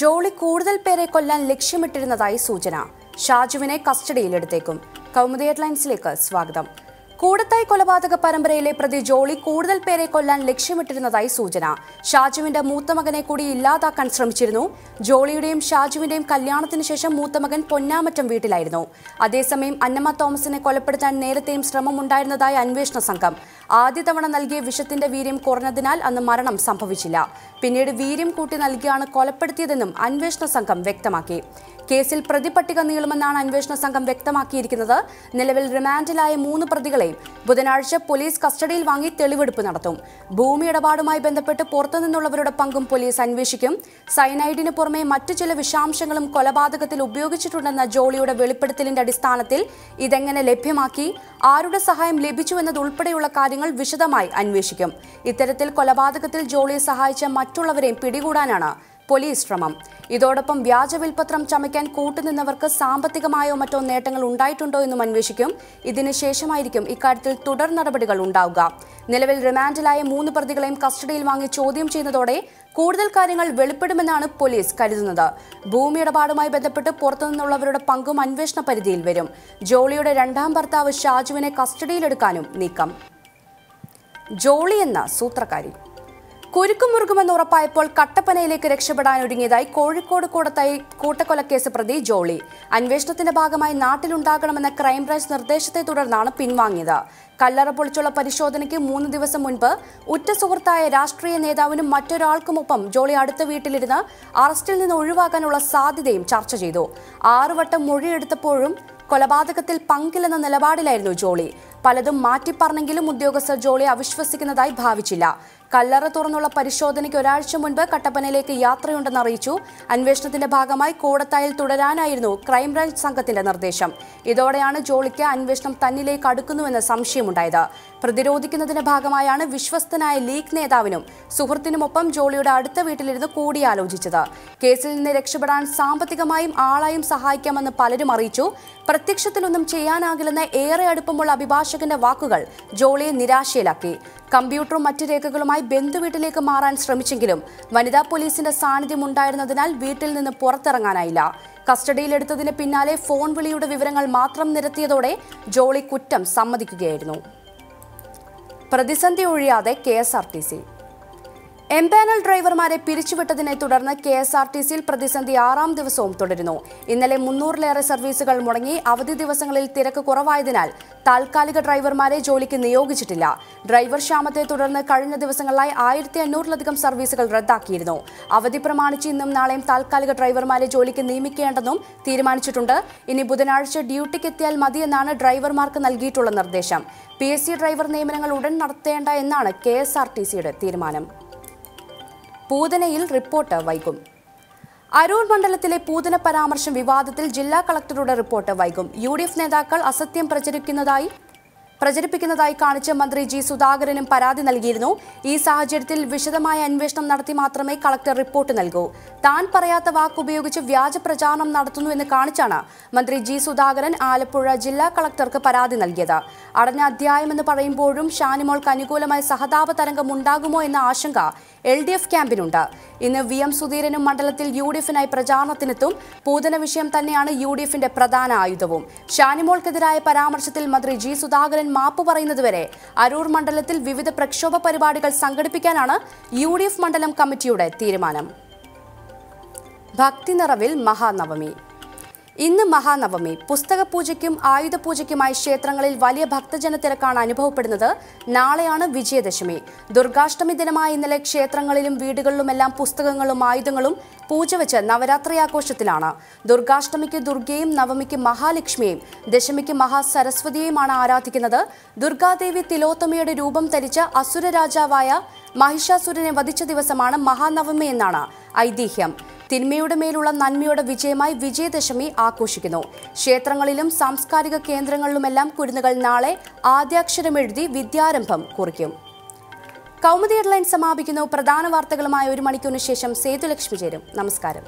ജോളി കൂടുതൽ പേരെ കൊല്ലാൻ ലക്ഷ്യമിട്ടിരുന്നതായി സൂചന. ഷാജുവിനെ കസ്റ്റഡിയിലെടുത്തേക്കും. കൗമുദി ഹെഡ്ലൈൻസിലേക്ക് സ്വാഗതം. കൂടത്തായി കൊലപാതക പരമ്പരയിലെ പ്രതി ജോളി കൂടുതൽ പേരെ കൊല്ലാൻ ലക്ഷ്യമിട്ടിരുന്നതായി സൂചന. ഷാജുവിന്റെ മൂത്തമകനെ കൂടി ഇല്ലാതാക്കാൻ ശ്രമിച്ചിരുന്നു. ജോളിയുടെയും ഷാജുവിന്റെയും കല്യാണത്തിന് ശേഷം മൂത്തമകൻ പൊന്നാമറ്റം വീട്ടിലായിരുന്നു. അതേസമയം അന്നമ്മ തോമസിനെ കൊലപ്പെടുത്താൻ നേരത്തെയും ശ്രമമുണ്ടായിരുന്നതായി അന്വേഷണ സംഘം. ആദ്യ തവണ നൽകിയ വിഷത്തിന്റെ വീര്യം കുറഞ്ഞതിനാൽ അന്ന് മരണം സംഭവിച്ചില്ല. പിന്നീട് വീര്യം കൂട്ടി നൽകിയാണ് കൊലപ്പെടുത്തിയതെന്നും അന്വേഷണ സംഘം വ്യക്തമാക്കി. കേസിൽ പ്രതിപട്ടിക നീളുമെന്നാണ് അന്വേഷണ സംഘം വ്യക്തമാക്കിയിരിക്കുന്നത്. നിലവിൽ റിമാൻഡിലായ 3 പ്രതികളെയും ബുധനാഴ്ച പോലീസ് കസ്റ്റഡിയിൽ വാങ്ങി തെളിവെടുപ്പ് നടത്തും. ഭൂമി ഇടപാടുമായി ബന്ധപ്പെട്ട് പുറത്തുനിന്നുള്ളവരുടെ പങ്കും പോലീസ് അന്വേഷിക്കും. സയനൈഡിന് പുറമെ മറ്റു ചില വിഷാംശങ്ങളും കൊലപാതകത്തിൽ ഉപയോഗിച്ചിട്ടുണ്ടെന്ന ജോളിയുടെ വെളിപ്പെടുത്തലിന്റെ അടിസ്ഥാനത്തിൽ ഇതെങ്ങനെ ലഭ്യമാക്കി, ആരുടെ സഹായം ലഭിച്ചുവെന്നതുൾപ്പെടെയുള്ള കാര്യങ്ങൾ വിശദമായി അന്വേഷിക്കും. ഇത്തരത്തിൽ കൊലപാതകത്തിൽ ജോളിയെ സഹായിച്ച മറ്റുള്ളവരെയും പിടികൂടാനാണ് പോലീസ് ശ്രമം. ഇതോടൊപ്പം വ്യാജ വിൽപ്പത്രം ചമയ്ക്കാൻ കൂട്ടുനിന്നവർക്ക് സാമ്പത്തികമായോ മറ്റോ നേട്ടങ്ങൾ ഉണ്ടായിട്ടുണ്ടോ എന്നും അന്വേഷിക്കും. ഇതിന് ശേഷമായിരിക്കും ഇക്കാര്യത്തിൽ തുടർ നടപടികൾ ഉണ്ടാവുക. നിലവിൽ റിമാൻഡിലായ 3 പ്രതികളെയും കസ്റ്റഡിയിൽ വാങ്ങി ചോദ്യം ചെയ്യുന്നതോടെ കൂടുതൽ കാര്യങ്ങൾ വെളിപ്പെടുമെന്നാണ് പോലീസ് കരുതുന്നത്. ഭൂമി ഇടപാടുമായി ബന്ധപ്പെട്ട് പുറത്തുനിന്നുള്ളവരുടെ പങ്കും അന്വേഷണ പരിധിയിൽ വരും. ജോളിയുടെ രണ്ടാം ഭർത്താവ് ഷാജുവിനെ കസ്റ്റഡിയിലെടുക്കാനും നീക്കം. ജോളി എന്ന സൂത്രക്കാരി കുരുക്കുമുറുകുമെന്ന് ഉറപ്പായപ്പോൾ കട്ടപ്പനയിലേക്ക് രക്ഷപ്പെടാനൊരുങ്ങിയതായി കോഴിക്കോട് കൂടത്തായി കൂട്ടക്കൊലക്കേസ് പ്രതി ജോളി. അന്വേഷണത്തിന്റെ ഭാഗമായി നാട്ടിലുണ്ടാകണമെന്ന ക്രൈംബ്രാഞ്ച് നിർദ്ദേശത്തെ തുടർന്നാണ് പിൻവാങ്ങിയത്. കല്ലറ പൊളിച്ചുള്ള പരിശോധനയ്ക്ക് 3 ദിവസം മുൻപ് ഉറ്റ സുഹൃത്തായ രാഷ്ട്രീയ നേതാവിനും മറ്റൊരാൾക്കുമൊപ്പം ജോളി അടുത്ത വീട്ടിലിരുന്ന് അറസ്റ്റിൽ നിന്ന് ഒഴിവാക്കാനുള്ള സാധ്യതയും ചർച്ച ചെയ്തു. 6 വട്ടം മൊഴിയെടുത്തപ്പോഴും കൊലപാതകത്തിൽ പങ്കില്ലെന്ന നിലപാടിലായിരുന്നു ജോളി. പലതും മാറ്റിപ്പറഞ്ഞെങ്കിലും ഉദ്യോഗസ്ഥർ ജോളി അവിശ്വസിക്കുന്നതായി ഭാവിച്ചില്ല. കല്ലറ തുറന്നുള്ള പരിശോധനയ്ക്ക് ഒരാഴ്ച മുൻപ് കട്ടപ്പനയിലേക്ക് യാത്രയുണ്ടെന്ന് അറിയിച്ചു. അന്വേഷണത്തിന്റെ ഭാഗമായി കൂടത്തായിൽ തുടരാനായിരുന്നു ക്രൈംബ്രാഞ്ച് സംഘത്തിന്റെ നിർദ്ദേശം. ഇതോടെയാണ് ജോളിക്ക് അന്വേഷണം തന്നിലേക്ക് അടുക്കുന്നുവെന്ന് സംശയമുണ്ടായത്. പ്രതിരോധിക്കുന്നതിന്റെ ഭാഗമായാണ് വിശ്വസ്തനായ ലീഗ് നേതാവിനും സുഹൃത്തിനുമൊപ്പം ജോളിയുടെ അടുത്ത വീട്ടിലിരുന്ന് കൂടിയാലോചിച്ചത്. കേസിൽ നിന്ന് രക്ഷപ്പെടാൻ സാമ്പത്തികമായും ആളായും സഹായിക്കാമെന്ന് പലരും അറിയിച്ചു. പ്രത്യക്ഷത്തിലൊന്നും ചെയ്യാനാകില്ലെന്ന ഏറെ അടുപ്പമുള്ള അഭിഭാഷകന്റെ വാക്കുകൾ ജോളിയെ നിരാശയിലാക്കി. കമ്പ്യൂട്ടറും മറ്റ് രേഖകളുമായി ബന്ധുവീട്ടിലേക്ക് മാറാൻ ശ്രമിച്ചെങ്കിലും വനിതാ പോലീസിന്റെ സാന്നിധ്യം ഉണ്ടായിരുന്നതിനാൽ വീട്ടിൽ നിന്ന് പുറത്തിറങ്ങാനായില്ല. കസ്റ്റഡിയിലെടുത്തതിന് പിന്നാലെ ഫോൺ വിളിയുടെ വിവരങ്ങൾ മാത്രം നിരത്തിയതോടെ ജോളി കുറ്റം സമ്മതിക്കുകയായിരുന്നു. പ്രതിസന്ധി ഒഴിയാതെ KSRTC എംപാനൽ ഡ്രൈവർമാരെ പിരിച്ചുവിട്ടതിനെ തുടർന്ന് KSRTCയിൽ പ്രതിസന്ധി 6ാം ദിവസവും തുടരുന്നു. ഇന്നലെ 300-ലേറെ സർവീസുകൾ മുടങ്ങി. അവധി ദിവസങ്ങളിൽ തിരക്ക് കുറവായതിനാൽ താൽക്കാലിക ഡ്രൈവർമാരെ ജോലിക്ക് നിയോഗിച്ചിട്ടില്ല. ഡ്രൈവർ ക്ഷാമത്തെ തുടർന്ന് കഴിഞ്ഞ ദിവസങ്ങളിലായി 1500-ലധികം സർവീസുകൾ റദ്ദാക്കിയിരുന്നു. അവധി പ്രമാണിച്ച് ഇന്നും നാളെയും താൽക്കാലിക ഡ്രൈവർമാരെ ജോലിക്ക് നിയമിക്കേണ്ടെന്നും തീരുമാനിച്ചിട്ടുണ്ട്. ഇനി ബുധനാഴ്ച ഡ്യൂട്ടിക്ക് എത്തിയാൽ മതിയെന്നാണ് ഡ്രൈവർമാർക്ക് നൽകിയിട്ടുള്ള നിർദ്ദേശം. PSC ഡ്രൈവർ നിയമനങ്ങൾ ഉടൻ നടത്തേണ്ട എന്നാണ് KSRTCയുടെ തീരുമാനം. പൂതനയിൽ റിപ്പോർട്ട് വൈകും. അരൂർ മണ്ഡലത്തിലെ പൂതന പരാമർശം വിവാദത്തിൽ ജില്ലാ കളക്ടറുടെ റിപ്പോർട്ട് വൈകും. UDF നേതാക്കൾ അസത്യം പ്രചരിപ്പിക്കുന്നതായി കാണിച്ച് മന്ത്രി G സുധാകരനും പരാതി നൽകിയിരുന്നു. ഈ സാഹചര്യത്തിൽ വിശദമായ അന്വേഷണം നടത്തി മാത്രമേ കളക്ടർ റിപ്പോർട്ട് നൽകൂ. താൻ പറയാത്ത വാക്കുപയോഗിച്ച് വ്യാജ പ്രചാരണം നടത്തുന്നുവെന്ന് കാണിച്ചാണ് മന്ത്രി G സുധാകരൻ ആലപ്പുഴ ജില്ലാ കളക്ടർക്ക് പരാതി നൽകിയത്. അടഞ്ഞ അധ്യായമെന്ന് പറയുമ്പോഴും ഷാനിമോൾക്ക് അനുകൂലമായ സഹതാപ തരംഗം ഉണ്ടാകുമോ എന്ന ആശങ്ക LDF ക്യാമ്പിനുണ്ട്. ഇന്ന് VM സുധീരനും മണ്ഡലത്തിൽ UDFിനായി പ്രചാരണത്തിനെത്തും. പൂതന വിഷയം തന്നെയാണ് UDFിന്റെ പ്രധാന ആയുധവും. ഷാനിമോൾക്കെതിരായ പരാമർശത്തിൽ മന്ത്രി G സുധാകരൻ മാപ്പ് പറയുന്നതുവരെ അരൂർ മണ്ഡലത്തിൽ വിവിധ പ്രക്ഷോഭ പരിപാടികൾ സംഘടിപ്പിക്കാനാണ് UDF മണ്ഡലം കമ്മിറ്റിയുടെ തീരുമാനം. ഭക്തിനിറവിൽ മഹാനവമി. ഇന്ന് മഹാനവമി. പുസ്തകപൂജയ്ക്കും ആയുധപൂജയ്ക്കുമായി ക്ഷേത്രങ്ങളിൽ വലിയ ഭക്തജന തിരക്കാണ് അനുഭവപ്പെടുന്നത്. നാളെയാണ് വിജയദശമി. ദുർഗാഷ്ടമി ദിനമായ ഇന്നലെ ക്ഷേത്രങ്ങളിലും വീടുകളിലുമെല്ലാം പുസ്തകങ്ങളും ആയുധങ്ങളും പൂജ വെച്ച് നവരാത്രി ആഘോഷത്തിലാണ്. ദുർഗാഷ്ടമിക്ക് ദുർഗയും നവമിക്ക് മഹാലക്ഷ്മിയെയും ദശമിക്ക് മഹാ സരസ്വതിയെയുമാണ് ആരാധിക്കുന്നത്. ദുർഗാദേവി തിലോത്തമയുടെ രൂപം ധരിച്ച അസുര രാജാവായ മഹിഷാസുരനെ വധിച്ച ദിവസമാണ് മഹാനവമി എന്നാണ് ഐതിഹ്യം. തിന്മയുടെ മേലുള്ള നന്മയുടെ വിജയമായി വിജയദശമി ആഘോഷിക്കുന്നു. ക്ഷേത്രങ്ങളിലും സാംസ്കാരിക കേന്ദ്രങ്ങളിലുമെല്ലാം കുരുന്നുകൾ നാളെ ആദ്യാക്ഷരമെഴുതി വിദ്യാരംഭം കുറിക്കും. കൗമുദി ഹെഡ്ലൈൻ സമാപിക്കുന്നു. പ്രധാന വാർത്തകളുമായി 1 മണിക്കൂറിന് ശേഷം സേതുലക്ഷ്മി ചേരും. നമസ്കാരം.